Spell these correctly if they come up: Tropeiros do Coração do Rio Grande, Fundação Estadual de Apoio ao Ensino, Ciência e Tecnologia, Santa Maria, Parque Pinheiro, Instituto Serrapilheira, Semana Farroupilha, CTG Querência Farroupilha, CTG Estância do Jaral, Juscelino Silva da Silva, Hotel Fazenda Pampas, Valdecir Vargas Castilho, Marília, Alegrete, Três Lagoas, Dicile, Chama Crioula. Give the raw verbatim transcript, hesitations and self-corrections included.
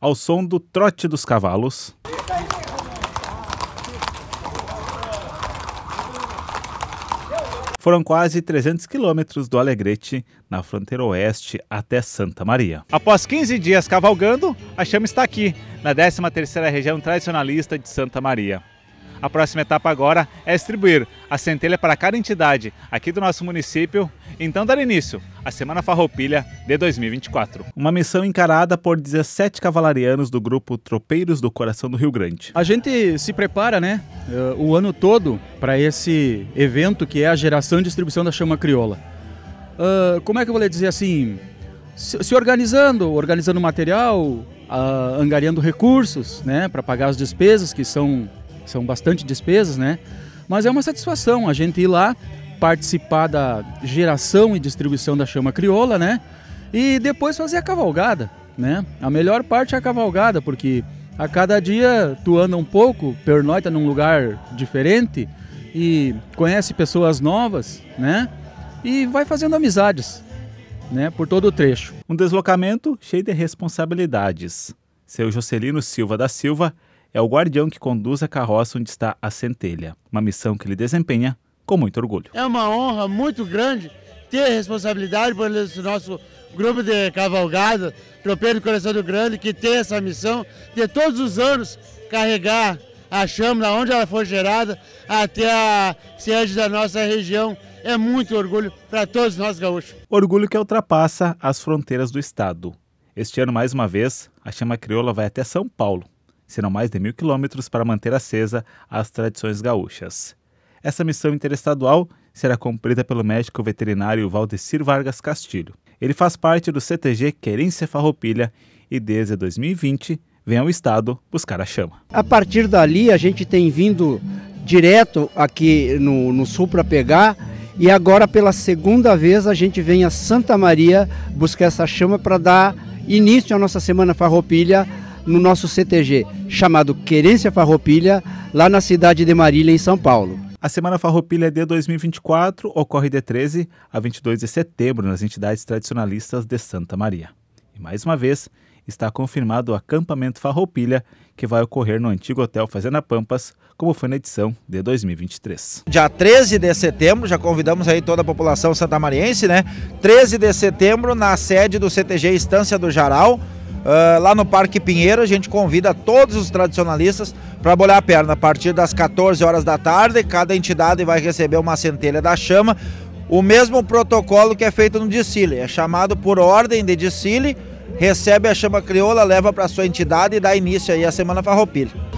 ao som do trote dos cavalos, foram quase trezentos quilômetros do Alegrete, na fronteira oeste, até Santa Maria. Após quinze dias cavalgando, a chama está aqui, na décima terceira região tradicionalista de Santa Maria. A próxima etapa agora é distribuir a centelha para cada entidade aqui do nosso município, então dar início à Semana Farroupilha de dois mil e vinte e quatro. Uma missão encarada por dezessete cavalarianos do grupo Tropeiros do Coração do Rio Grande. A gente se prepara, né, o ano todo para esse evento que é a geração e distribuição da Chama Crioula. Uh, como é que eu vou lhe dizer assim? Se, se organizando, organizando material, uh, angariando recursos, né, para pagar as despesas, que são, são bastante despesas, né? Mas é uma satisfação a gente ir lá, participar da geração e distribuição da Chama Crioula, né? E depois fazer a cavalgada, né? A melhor parte é a cavalgada, porque a cada dia tu anda um pouco, pernoita num lugar diferente e conhece pessoas novas, né? E vai fazendo amizades, né? Por todo o trecho. Um deslocamento cheio de responsabilidades. Seu Juscelino Silva da Silva é o guardião que conduz a carroça onde está a centelha. Uma missão que ele desempenha com muito orgulho. É uma honra muito grande ter responsabilidade por esse nosso grupo de cavalgada, Tropeiro do Coração do Grande, que tem essa missão de todos os anos carregar a chama, da onde ela foi gerada, até a sede da nossa região. É muito orgulho para todos nós gaúchos. Orgulho que ultrapassa as fronteiras do estado. Este ano, mais uma vez, a Chama Crioula vai até São Paulo, serão mais de mil quilômetros para manter acesa as tradições gaúchas. Essa missão interestadual será cumprida pelo médico veterinário Valdecir Vargas Castilho. Ele faz parte do C T G Querência Farroupilha e desde dois mil e vinte vem ao estado buscar a chama. A partir dali a gente tem vindo direto aqui no, no sul para pegar. E agora, pela segunda vez, a gente vem a Santa Maria buscar essa chama para dar início à nossa Semana Farroupilha no nosso C T G, chamado Querência Farroupilha, lá na cidade de Marília, em São Paulo. A Semana Farroupilha de dois mil e vinte e quatro ocorre de treze a vinte e dois de setembro nas entidades tradicionalistas de Santa Maria. E, mais uma vez, está confirmado o acampamento Farroupilha, que vai ocorrer no antigo Hotel Fazenda Pampas, como foi na edição de dois mil e vinte e três. Dia treze de setembro, já convidamos aí toda a população santamariense, né? treze de setembro, na sede do C T G Estância do Jaral, uh, lá no Parque Pinheiro, a gente convida todos os tradicionalistas para bolar a perna. A partir das quatorze horas da tarde, cada entidade vai receber uma centelha da chama. O mesmo protocolo que é feito no Dicile, é chamado por ordem de Dicile, recebe a Chama Crioula, leva para sua entidade e dá início aí à Semana Farroupilha.